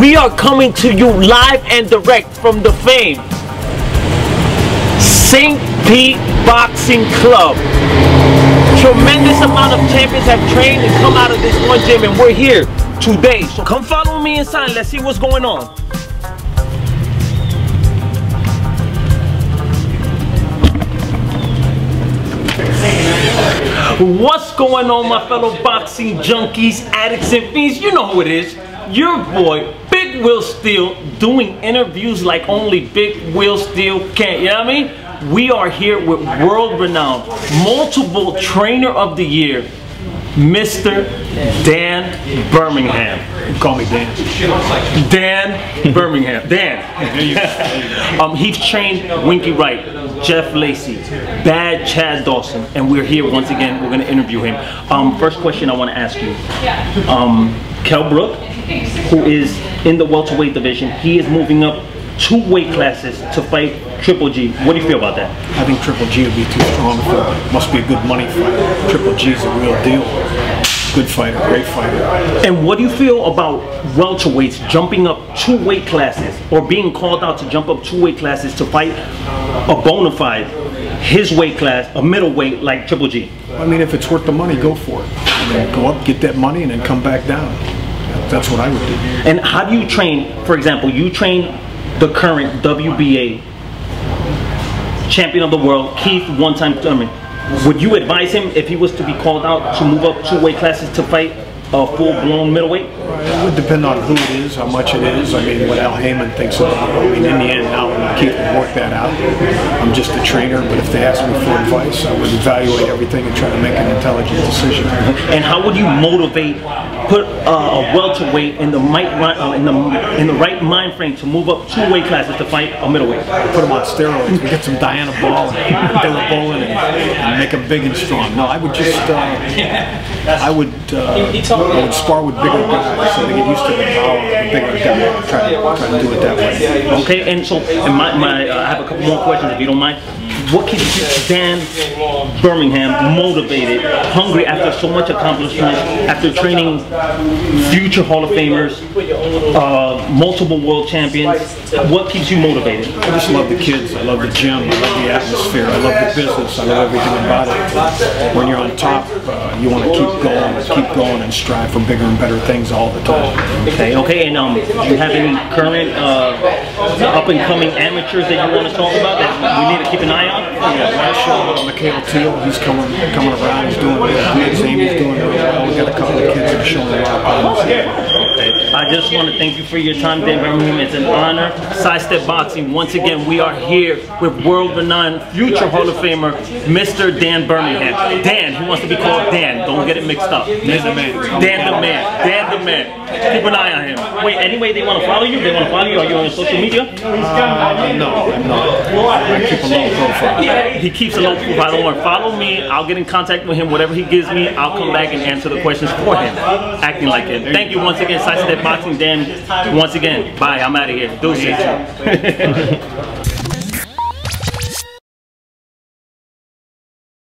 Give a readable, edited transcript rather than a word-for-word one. We are coming to you live and direct from the FAME St. Pete Boxing Club. Tremendous amount of champions have trained and come out of this one gym, and we're here today. So come follow me inside. Let's see what's going on. What's going on, my fellow boxing junkies, addicts and fiends? You know who it is. Your boy, Big Will Steele, doing interviews like only Big Will Steele can. You know what I mean? We are here with world-renowned, multiple trainer of the year, Mr. Dan Birmingham. You call me Dan. Dan Birmingham. Dan. He's trained Winky Wright, Jeff Lacy, Bad Chaz Dawson, and we're here once again. We're going to interview him. First question I want to ask you. Kell Brook, who is in the welterweight division, he is moving up 2 weight classes to fight Triple G. What do you feel about that? I think Triple G would be too strong for it. Must be a good money fight. Triple G is a real deal. Good fighter, great fighter. And what do you feel about welterweights jumping up 2 weight classes, or being called out to jump up 2 weight classes to fight a bona fide, his weight class, a middleweight like Triple G? I mean, if it's worth the money, go for it. I mean, go up, get that money, and then come back down. That's what I would do. And how do you train, for example, you train the current WBA champion of the world, Keith Thurman. Would you advise him, if he was to be called out, to move up 2 weight classes to fight a full-blown middleweight? It would depend on who it is, how much it is. I mean, what Al Haymon thinks about it. I mean, in the end, now Keith will work that out. I'm just a trainer, but if they ask me for advice, I would evaluate everything and try to make an intelligent decision. And how would you motivate, put a welterweight in the right mind frame to move up 2 weight classes to fight a middleweight? Put them on steroids. We get some Diana Ball and Della Bolin and make them big and strong. No, I would just, I would spar with bigger guys so they get used to the power of the bigger guy. Try to do it that way. Okay, and so I have a couple more questions if you don't mind. What can keep Dan Birmingham motivated, hungry after so much accomplishment, after training future Hall of Famers, multiple world champions? What keeps you motivated? I just love the kids. I love the gym. I love the atmosphere. I love the business. I love everything about it. When you're on top, you want to keep going, and strive for bigger and better things all the time. Okay. Okay. And do you have any current up-and-coming amateurs that you want to talk about that we need to keep an eye on? Yeah, last show, McCall Teal, he's coming around, he's doing really good, Amy's doing really well. We've got a couple of kids that are showing a lot of okay. I just want to thank you for your time, Dan Birmingham. It's an honor. Sidestep Boxing, once again, we are here with world-renowned future Hall of Famer, Mr. Dan Birmingham. Dan, he wants to be called Dan. Don't get it mixed up. Dan the man. Dan the man. Dan the man. Keep an eye on him. Wait, anyway, they want to follow you? They want to follow you? Are you on social media? No, I'm not. I keep a low profile. He keeps a low profile. Don't worry. Follow me. I'll get in contact with him. Whatever he gives me, I'll come back and answer the questions for him. Acting like it. Thank you once again, Sidestep Boxing. Dan, once again, bye. I'm out of here. Deuces.